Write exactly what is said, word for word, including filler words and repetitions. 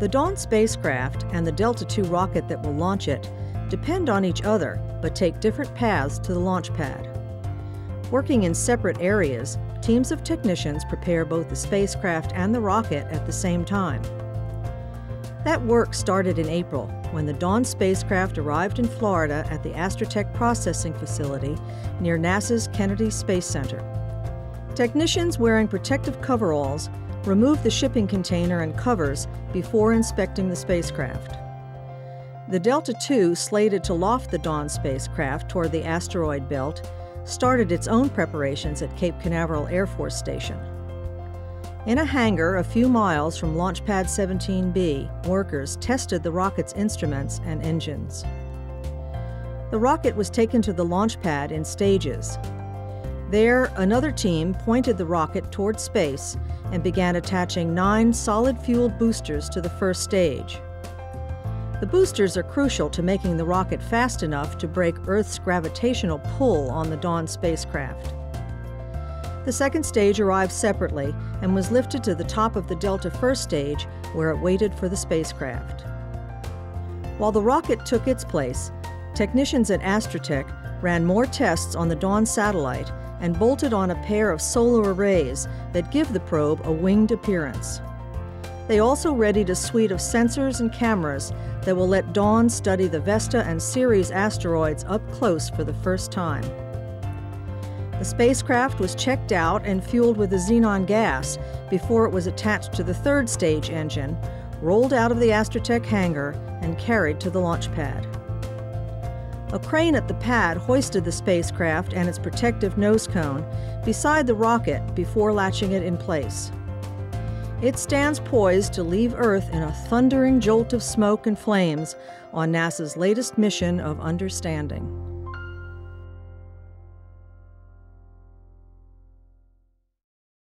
The Dawn spacecraft and the Delta two rocket that will launch it depend on each other but take different paths to the launch pad. Working in separate areas, teams of technicians prepare both the spacecraft and the rocket at the same time. That work started in April when the Dawn spacecraft arrived in Florida at the Astrotech Processing Facility near NASA's Kennedy Space Center. Technicians wearing protective coveralls remove the shipping container and covers before inspecting the spacecraft. The Delta two, slated to loft the Dawn spacecraft toward the asteroid belt, started its own preparations at Cape Canaveral Air Force Station. In a hangar a few miles from Launch Pad seventeen B, workers tested the rocket's instruments and engines. The rocket was taken to the launch pad in stages. There, another team pointed the rocket toward space and began attaching nine solid-fueled boosters to the first stage. The boosters are crucial to making the rocket fast enough to break Earth's gravitational pull on the Dawn spacecraft. The second stage arrived separately and was lifted to the top of the Delta first stage, where it waited for the spacecraft. While the rocket took its place, technicians at Astrotech ran more tests on the Dawn satellite and bolted on a pair of solar arrays that give the probe a winged appearance. They also readied a suite of sensors and cameras that will let Dawn study the Vesta and Ceres asteroids up close for the first time. The spacecraft was checked out and fueled with a xenon gas before it was attached to the third stage engine, rolled out of the Astrotech hangar, and carried to the launch pad. A crane at the pad hoisted the spacecraft and its protective nose cone beside the rocket before latching it in place. It stands poised to leave Earth in a thundering jolt of smoke and flames on NASA's latest mission of understanding.